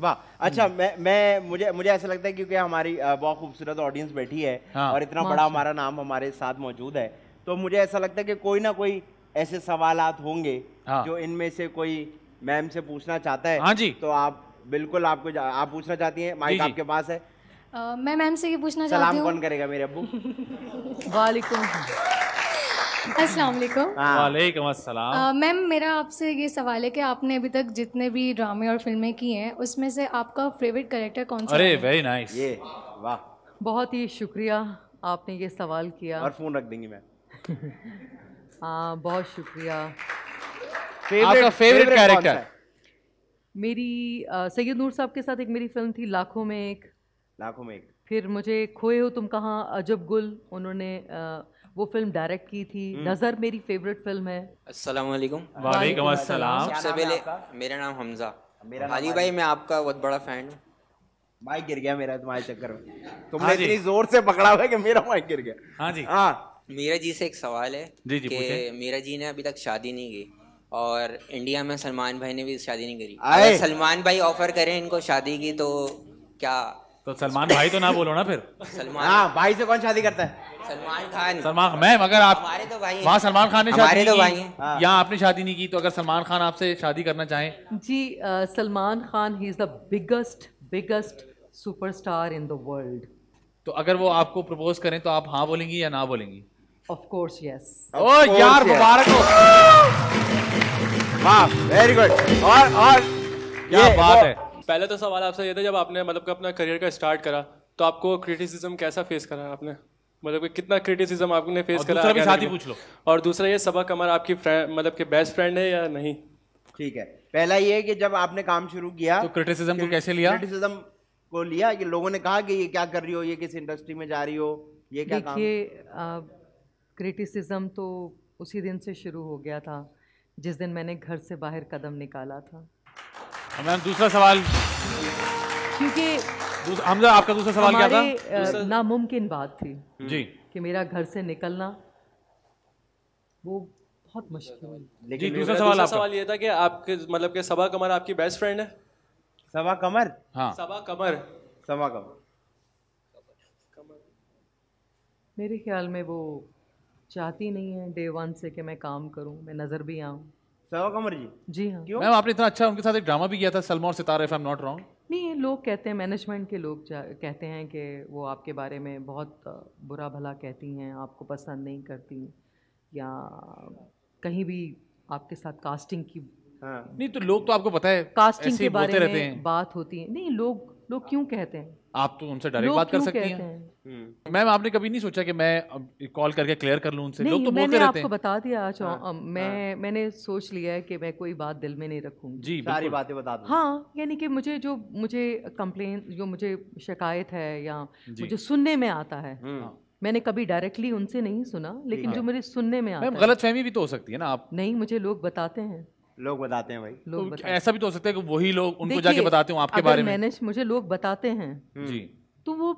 वाह। अच्छा मुझे ऐसा लगता है क्योंकि हमारी बहुत खूबसूरत ऑडियंस बैठी है और इतना बड़ा हमारा नाम हमारे साथ मौजूद है, तो मुझे ऐसा लगता है कि कोई ना कोई ऐसे सवालात होंगे जो इनमें से कोई मैम से पूछना चाहता है। हाँ जी, तो आप बिल्कुल आपको आप पूछना चाहती हैं, माइक आपके पास है। मैं मैम से ये पूछना चाहती हूँ, सलाम कौन करेगा, मेरे अब्बू? वालेकुम अस्सलाम। मैम मेरा आपसे ये सवाल है कि आपने अभी तक जितने भी ड्रामे और फिल्में की हैं उसमें से आपका फेवरेट कैरेक्टर कौन सा? अरे वेरी नाइस, ये वाह, बहुत ही शुक्रिया आपने ये सवाल किया। और फोन रख देंगी मैम। हाँ बहुत शुक्रिया। आपका फेवरेट कैरेक्टर? मेरी सैयद नूर साहब के साथ एक मेरी फिल्म थी लाखों में एक, लाखों में एक। फिर मुझे खोए हो तुम कहाँ, अजब गुल, उन्होंने वो फिल्म डायरेक्ट की थी। नजर मेरी फेवरेट फिल्म है। अस्सलाम वालेकुम। वालेकुम अस्सलाम। सबसे पहले मेरा नाम हमजा। हाजी भाई मैं आपका बहुत बड़ा फैन हूँ। माइक गिर गया मेरा तुम्हारे चक्कर में, तुमने इतनी जोर से पकड़ा हुआ है कि मेरा माइक गिर गया। हाँ जी, हाँ। मीरा जी से एक सवाल है कि मीरा जी ने अभी तक शादी नहीं की और इंडिया में सलमान भाई ने भी शादी नहीं करी, अगर सलमान भाई ऑफर करें इनको शादी की तो क्या? तो सलमान भाई तो ना बोलो ना फिर। सलमान भाई से कौन शादी करता है? सलमान खान। सलमान मैम अगर आप, हमारे तो भाई हैं वहाँ, सलमान खान ने शादी तो भाई हैं यहाँ, आपने शादी नहीं की, तो अगर सलमान खान आपसे शादी करना चाहें? जी Salman Khan he is the biggest superstar in the world. तो अगर वो आपको प्रपोज करें तो आप हाँ बोलेंगी या ना बोलेंगी? Of course yes. ओह यार मुबारक हो, वाह वेरी गुड। और क्या बात है। पहले तो सवाल आपसे ये था, जब आपने मतलब अपना करियर का स्टार्ट करा तो आपको क्रिटिसिज्म कैसा फेस करा आपने, मतलब कि कितना क्रिटिसिज्म आपने फेस करा? दूसरा भी साथ ही पूछ लो। और दूसरा ये सबा कमर आपकी फ्रेंड मतलब कि बेस्ट फ्रेंड है या नहीं? ठीक है, पहला ये कि जब आपने काम शुरू किया तो क्रिटिसिज्म को कैसे लिया? क्रिटिसिज्म को लिया कि लोगों ने कहा कि ये क्या कर रही हो, ये किस इंडस्ट्री में जा रही हो, ये क्या काम? देखिए क्रिटिसिज्म तो उसी दिन से शुरू हो गया था जिस दिन मैंने घर से बाहर कदम निकाला था। मैम दूसरा सवाल, क्योंकि हमजा आपका दूसरा सवाल क्या था? नामुमकिन बात थी जी कि मेरा घर से निकलना, वो बहुत मुश्किल है। लेकिन दूसरा सवाल ये था कि आपके मतलब कि सबा कमर आपकी बेस्ट फ्रेंड है? सबा कमर? हाँ सबा कमर मेरे ख्याल में वो चाहती नहीं है डे वन से कि मैं काम करूँ, मैं नजर भी आऊँ। सबा कमर जी? जी हाँ। मैम आपने इतना अच्छा उनके साथ एक ड्रामा भी किया था सलमा और Sitara, if I am not wrong. नहीं लोग कहते हैं, मैनेजमेंट के लोग कहते हैं कि वो आपके बारे में बहुत बुरा भला कहती हैं, आपको पसंद नहीं करती या कहीं भी आपके साथ कास्टिंग की। हाँ। नहीं तो लोग तो आपको पता है कास्टिंग के बारे में बात होती है। नहीं लोग क्यों कहते हैं? आप तो उनसे डायरेक्ट बात कर सकती हैं। मैम आपने कभी नहीं सोचा कि मैं कॉल करके क्लियर कर लूं उनसे? लोग तो बोलते रहते हैं। आपको बता दिया आज। हाँ, मैंने सोच लिया है कि मैं कोई बात दिल में नहीं रखूंगी जी, सारी बातें बता दूं। हाँ यानी कि मुझे जो मुझे कंप्लेन जो मुझे शिकायत है या मुझे सुनने में आता है, मैंने कभी डायरेक्टली उनसे नहीं सुना, लेकिन जो मुझे सुनने में आता है। गलतफहमी भी तो हो सकती है ना आप? नहीं मुझे लोग बताते हैं। लोग बताते हैं भाई, लोग बताते हैं। ऐसा भी तो हो सकता है कि वही लोग उनको जाके बताते हो आपके बारे में। मुझे लोग बताते हैं जी, तो वो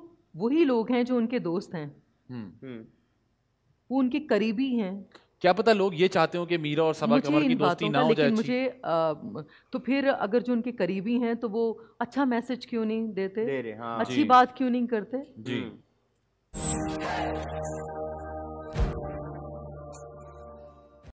वही लोग हैं जो उनके दोस्त हैं, वो उनके करीबी हैं। क्या पता लोग ये चाहते हो कि मीरा और सबा कमर की दोस्ती ना हो जाए। मुझे तो फिर अगर जो उनके करीबी हैं तो वो अच्छा मैसेज क्यों नहीं देते, अच्छी बात क्यों नहीं करते जी।